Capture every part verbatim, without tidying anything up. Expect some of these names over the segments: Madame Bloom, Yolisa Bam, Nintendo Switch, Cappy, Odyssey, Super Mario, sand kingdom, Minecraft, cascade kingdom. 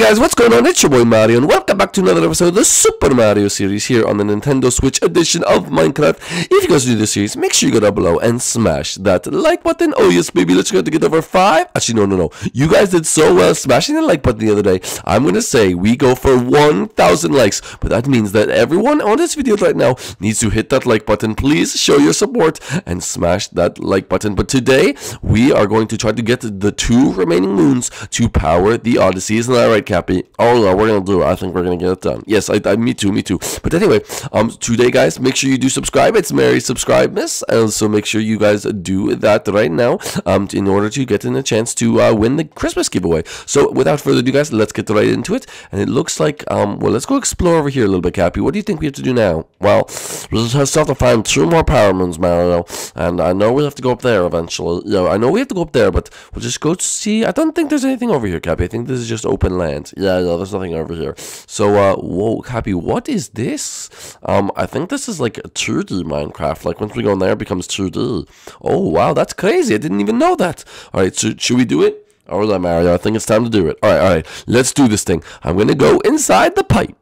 guys, what's going on? It's your boy Mario, and welcome back to another episode of the Super Mario series here on the Nintendo Switch edition of Minecraft. If you guys do this series, make sure you go down below and smash that like button. Oh yes, baby, let's go to get over five. Actually, no, no, no. You guys did so well smashing the like button the other day. I'm gonna say we go for one thousand likes, but that means that everyone on this video right now needs to hit that like button. Please show your support and smash that like button. But today, we are going to try to get the two remaining moons to power the Odyssey. Isn't that right, Cappy? Oh no, we're gonna do it. I think we're gonna get it done. Yes, I, I me too, me too. But anyway, um today guys, make sure you do subscribe. It's Mary Subscribe Miss, and so make sure you guys do that right now, um in order to get in a chance to uh, win the Christmas giveaway. So without further ado guys, let's get right into it. And it looks like um well, let's go explore over here a little bit, Cappy. What do you think we have to do now? Well, we'll just have to find two more power moons, Mario. And I know we'll have to go up there eventually. Yeah, I know we have to go up there, but we'll just go to see. I don't think there's anything over here, Cappy. I think this is just open land. Yeah, no, there's nothing over here. So, uh, whoa, Cappy, what is this? Um, I think this is like a two D Minecraft. Like, once we go in there, it becomes two D. Oh, wow, that's crazy. I didn't even know that. All right, so should we do it? All right, Mario, I think it's time to do it. All right, all right, let's do this thing. I'm gonna go inside the pipe.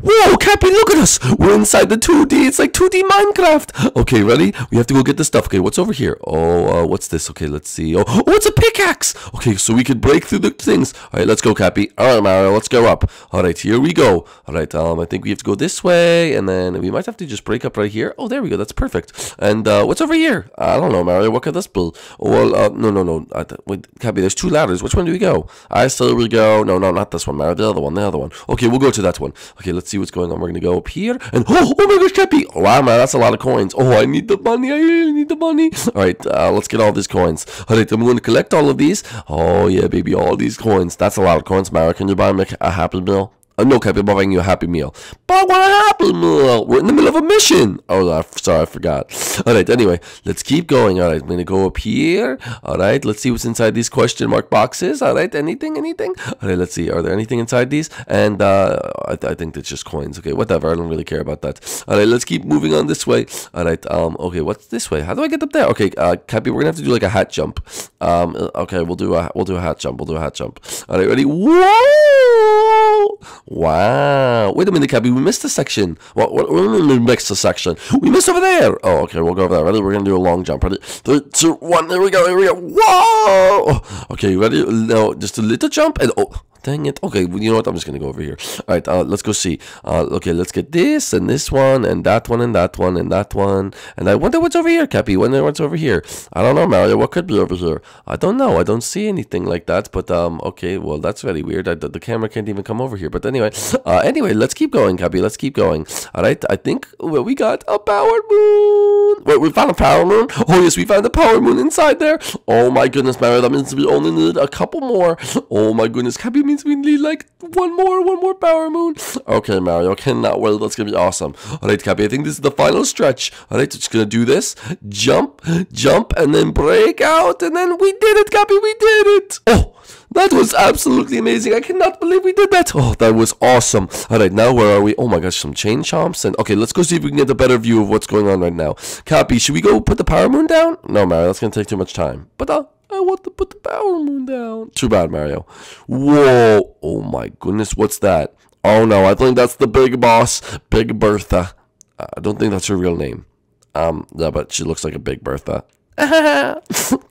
Whoa, Cappy, look at us. We're inside the two D. It's like two D Minecraft. Okay, ready? We have to go get the stuff. Okay, what's over here? Oh, uh, what's this? Okay, let's see. Oh, oh, it's a pickaxe. Okay, so we could break through the things. All right, let's go, Cappy. All right, Mario, let's go up. All right, here we go. All right, um, I think we have to go this way, and then we might have to just break up right here. Oh, there we go. That's perfect. And uh, what's over here? I don't know, Mario. What could this be? Well, uh, no, no, no. I th wait, Cappy, there's two ladders. Which one do we go? I say we go. No, no, not this one, Mario. The other one, the other one. Okay, we'll go to that one. Okay, let's see what's going on. We're gonna go up here, and oh, oh my gosh, Cappy! Wow, man, that's a lot of coins. Oh, I need the money. I really need the money. All right, uh, let's get all these coins. All right, I'm going to collect all of these. Oh yeah, baby, all these coins. That's a lot of coins, Mario. Can you buy me a Happy Meal? Uh, no, Cappy, I'm buying you a Happy Meal. But I want a Happy Meal. We're in the middle of a mission. Oh, I, sorry, I forgot. All right, anyway, let's keep going. All right, I'm going to go up here. All right, let's see what's inside these question mark boxes. All right, anything, anything? All right, let's see. Are there anything inside these? And uh, I, th I think that's just coins. Okay, whatever. I don't really care about that. All right, let's keep moving on this way. All right, um, okay, what's this way? How do I get up there? Okay, uh, Cappy, we're going to have to do like a hat jump. Um, okay, we'll do a, we'll do a hat jump. We'll do a hat jump. All right, ready? Whoa! Wow. Wait a minute, Cappy. We missed a section. What? What? We missed a section. We missed over there. Oh, okay. We'll go over there. Ready? We're going to do a long jump. Ready? Three, two, one. There we go. Here we go. Whoa. Okay. Ready? No, just a little jump. And oh, dang it. Okay. Well, you know what? I'm just going to go over here. All right. Uh, let's go see. Uh, okay. Let's get this and this one and that one and that one and that one. And I wonder what's over here, Cappy. Wonder what's over here. I don't know, Mario. What could be over here? I don't know. I don't see anything like that. But, um, okay. Well, that's really weird. I, the, the camera can't even come over here. But anyway. Anyway, uh, anyway, let's keep going, Cappy. Let's keep going. All right, I think well, we got a power moon. Wait, we found a power moon? Oh, yes, we found a power moon inside there. Oh, my goodness, Mario, that means we only need a couple more. Oh, my goodness, Cappy, means we need, like, one more, one more power moon. Okay, Mario, cannot wait. That's going to be awesome. All right, Cappy, I think this is the final stretch. All right, just going to do this. Jump, jump, and then break out. And then we did it, Cappy, we did it. Oh, that was absolutely amazing. I cannot believe we did that. Oh, that was awesome. All right, now where are we? Oh my gosh, some chain chomps. And okay, let's go see if we can get a better view of what's going on right now. Cappy, should we go put the power moon down? No, Mario, that's gonna take too much time. But uh I want to put the power moon down. Too bad, Mario. Whoa. Oh my goodness, what's that? Oh no, I think that's the big boss, Big Bertha. I don't think that's her real name. Um yeah, but she looks like a Big Bertha.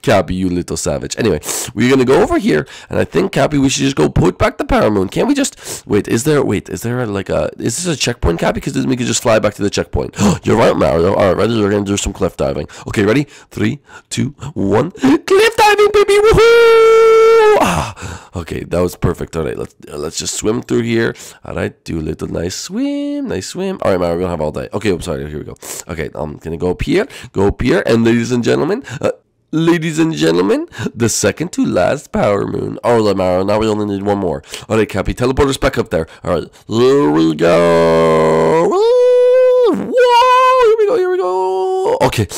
Cappy, you little savage. Anyway, we're gonna go over here, and I think, Cappy, we should just go put back the power moon. Can't we just wait? Is there wait? Is there like a is this a checkpoint, Cappy? Because we could just fly back to the checkpoint. You're right, Mario. All right, ready? We're gonna do some cliff diving. Okay, ready? Three, two, one. Cliff diving, baby! Woohoo! Ah, okay, that was perfect. All right, let's let's just swim through here. All right, do a little nice swim, nice swim. All right, Mario, we're gonna have all day. Okay, I'm sorry. Here we go. Okay, I'm gonna go up here, go up here, and ladies and gentlemen. Uh, ladies and gentlemen, the second to last power moon. All right, Mario, now we only need one more. All right, Cappy, teleport us back up there. All right, here we go. Whoa, here we go, here we go. Okay.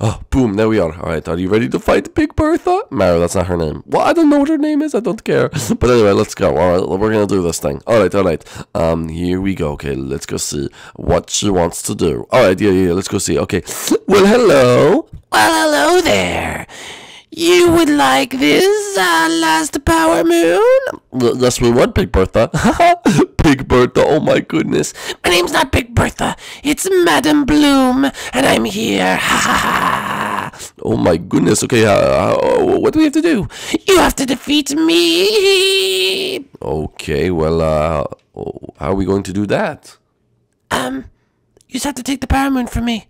Oh, boom, there we are. All right, are you ready to fight Big Bertha? Mario, that's not her name. Well, I don't know what her name is. I don't care. But anyway, let's go. All right, we're going to do this thing. All right, all right. Um, here we go. Okay, let's go see what she wants to do. All right, yeah, yeah, let's go see. Okay. Well, hello. Well, hello there. You would like this, uh, last power moon? Yes, we would, Big Bertha. Big Bertha, oh my goodness. My name's not Big Bertha. It's Madame Bloom, and I'm here. Ha ha ha. Oh my goodness, okay, uh, what do we have to do? You have to defeat me. Okay, well, uh, how are we going to do that? Um, you just have to take the power moon from me.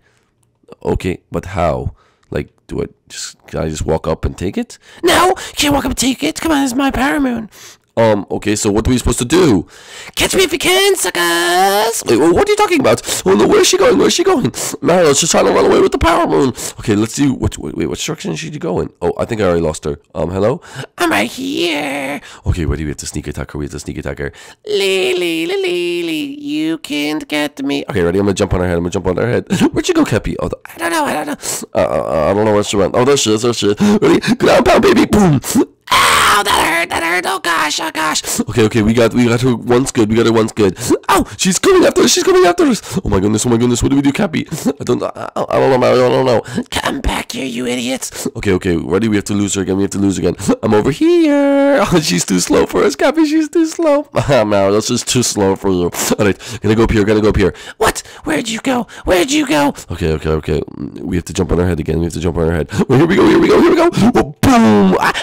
Okay, but how? Like, do I just, can I just walk up and take it? No, you can't walk up and take it. Come on, it's my power moon. Um, okay, so what are we supposed to do? Catch me if you can, suckers! Wait, what are you talking about? Oh no, where is she going? Where is she going? Mario's just trying to run away with the power moon. Okay, let's see. What, wait, wait, what direction is she going? Oh, I think I already lost her. Um, hello? I'm right here. Okay, wait, we have to sneak attack her. We have to sneak attack her. Lily, Lily, Lily, you can't get me. Okay, ready? I'm gonna jump on her head. I'm gonna jump on her head. Where'd you go, Cappy? Oh, I don't know. I don't know. Uh, uh, I don't know where she went. Oh, there she is. There she is. Ready? Ground pound, baby. Boom. Ow, that hurt, that hurt, oh gosh, oh gosh. Okay, okay, we got we got her once good, we got her once good. Ow, she's coming after us, she's coming after us. Oh my goodness, oh my goodness, what do we do, Cappy? I don't know, I, I don't know, I don't know. Come back here, you idiots. Okay, okay, ready, we have to lose her again, we have to lose her again. I'm over here. Oh, she's too slow for us, Cappy, she's too slow. Mario, that's just too slow for you. All right, gonna go up here, gonna go up here. What? Where'd you go? Where'd you go? Okay, okay, okay, we have to jump on her head again, we have to jump on her head. Well, here we go, here we go, here we go. Oh, boom. Ah,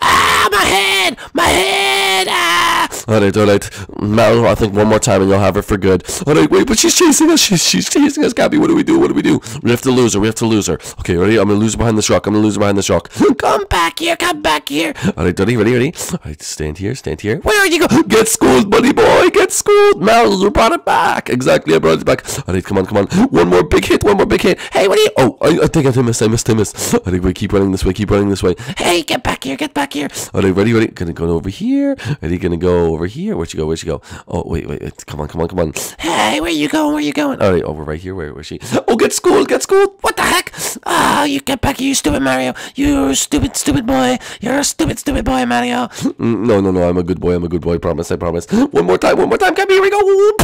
Ah, my head! My head! Ah! Alright, alright. Now, I think one more time and you'll have her for good. Alright, wait, but she's chasing us. She's, she's chasing us, Cappy. What do we do? What do we do? We have to lose her. We have to lose her. Okay, ready? I'm going to lose her behind this rock. I'm going to lose her behind this rock. Come back here. Come back here. Alright, ready? Ready? Ready? Alright, stand here. Stand here. Where are you going? Get schooled, buddy boy. Get schooled. Mouse, you brought it back. Exactly, I brought it back. Alright, come on, come on. One more big hit. One more big hit. Hey, what are you? Oh, I, I think I missed. I missed. I missed. Alright, wait, keep running this way. Keep running this way. Hey, get back here. Get back here. Alright, ready? Ready? Gonna go over here. Ready? Gonna go over here. Where'd she go? Where'd she go? Oh, wait, wait, wait. Come on, come on, come on. Hey, where you going? Where you going? All right, over right here. Where, where's she? Oh, get schooled, get schooled. What the heck? Oh, you get back here, you stupid Mario. You stupid, stupid boy. You're a stupid, stupid boy, Mario. No, no, no. I'm a good boy. I'm a good boy. I promise. I promise. One more time. One more time. Come here. Here we go.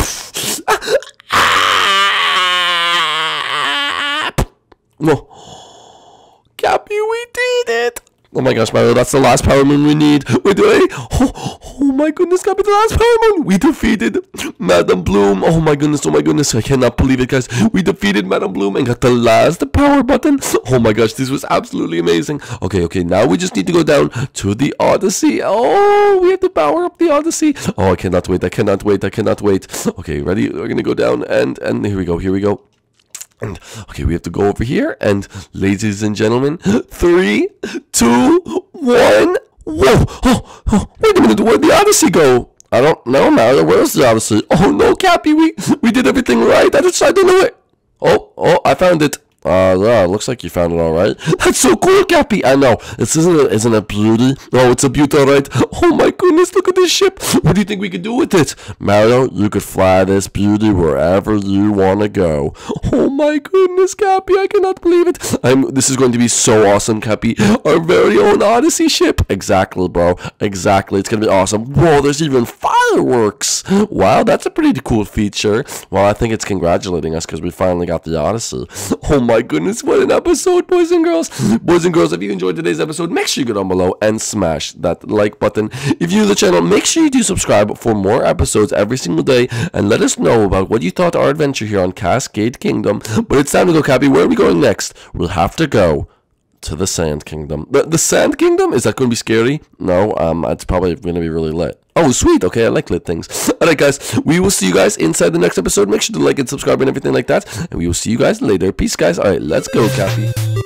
No. Cappy, we did it. Oh my gosh, Mario, that's the last power moon we need. Wait, wait. Oh, oh my goodness, Cappy, the last power moon. We defeated Madame Bloom. Oh my goodness, oh my goodness. I cannot believe it, guys. We defeated Madame Bloom and got the last power button. Oh my gosh, this was absolutely amazing. Okay, okay, now we just need to go down to the Odyssey. Oh, we have to power up the Odyssey. Oh, I cannot wait, I cannot wait, I cannot wait. Okay, ready? We're going to go down and, and here we go, here we go. And, okay, we have to go over here, and ladies and gentlemen, three, two, one. Whoa! Oh, oh, wait a minute, where'd the Odyssey go? I don't know, Mario. Where's the Odyssey? Oh no, Cappy, we we did everything right. I just I don't know it. Oh, oh, I found it. Uh, yeah, looks like you found it all right. That's so cool, Cappy. I know. This isn't it, isn't it beauty? Oh, it's a beauty, all right. Oh my goodness, look at this ship. What do you think we could do with it, Mario? You could fly this beauty wherever you want to go. Oh my goodness, Cappy, I cannot believe it. I'm. This is going to be so awesome, Cappy. Our very own Odyssey ship. Exactly, bro. Exactly. It's gonna be awesome. Whoa, there's even fireworks. Wow, that's a pretty cool feature. Well, I think it's congratulating us because we finally got the Odyssey. Oh my. My goodness, what an episode, boys and girls. Boys and girls, if you enjoyed today's episode, make sure you go down below and smash that like button. If you're new to the channel, make sure you do subscribe for more episodes every single day. And let us know about what you thought our adventure here on Cascade Kingdom. But it's time to go, Cappy. Where are we going next? We'll have to go to the Sand Kingdom. The, the Sand Kingdom? Is that going to be scary? No, um, it's probably going to be really lit. Oh, sweet. Okay, I like lit things. Alright, guys. We will see you guys inside the next episode. Make sure to like and subscribe and everything like that. And we will see you guys later. Peace, guys. Alright, let's go, Cappy.